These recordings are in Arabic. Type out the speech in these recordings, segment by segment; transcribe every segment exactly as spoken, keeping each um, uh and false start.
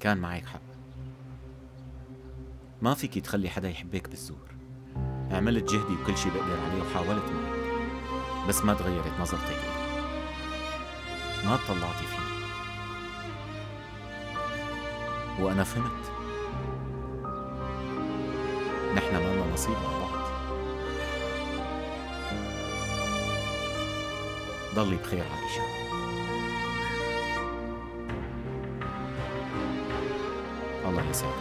كان معك حق، ما فيكي تخلي حدا يحبك بالزور. عملت جهدي وكل شي بقدر عليه وحاولت معك، بس ما تغيرت نظرتك لي، ما تطلعتي فيني، وأنا فهمت نحن ما لنا نصيب مع بعض. ضلي بخير عائشة. الله يسعدك.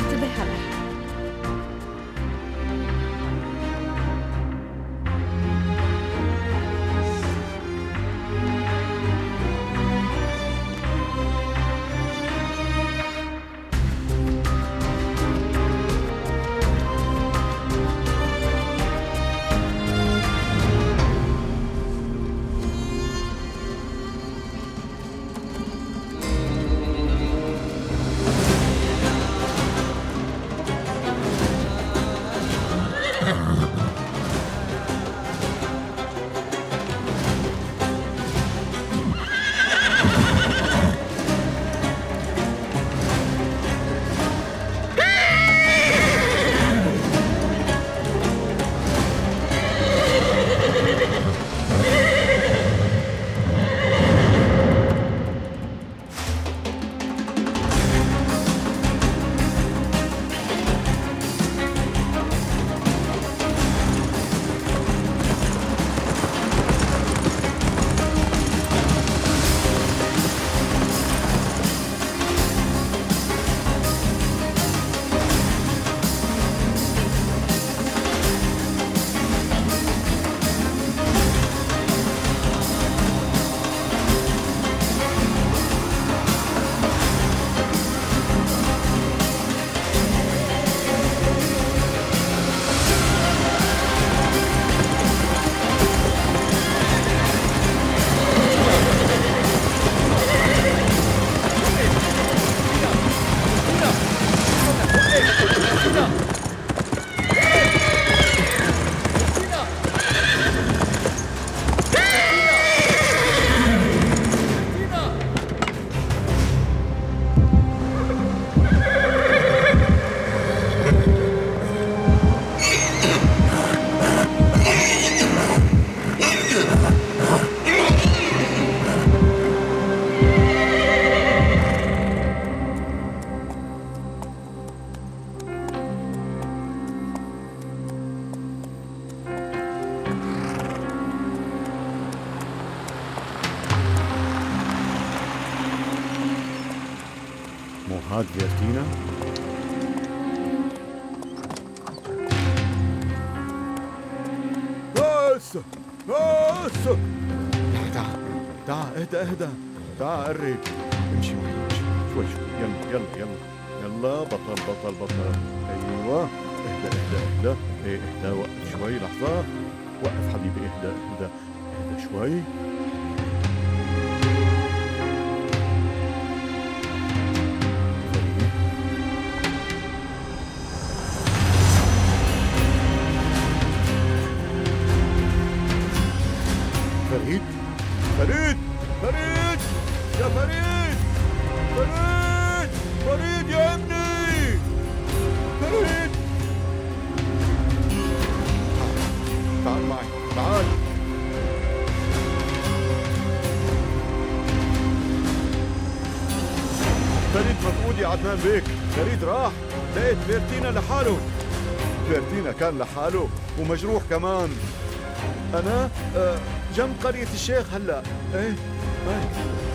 انتبه على حالك. هاد بيرتينا؟ بس بس تعا تعا اهدى اهدى تعا قرب، امشي امشي شوي شوي، يلا يلا يلا يلا بطل بطل بطل، ايوه اهدى اهدى اهدى ايه اهدى، وقف شوي لحظة، وقف حبيبي اهدى اهدى اهدى شوي. فريد فريد فريد يا فريد فريد فريد يا ابني فريد، تعال معي تعال. فريد مفقود يا عدنان بيك، فريد راح لقيت بيرتينا لحاله، بيرتينا كان لحاله ومجروح كمان، أنا أه جنب قرية الشيخ هلا، إيه إيه.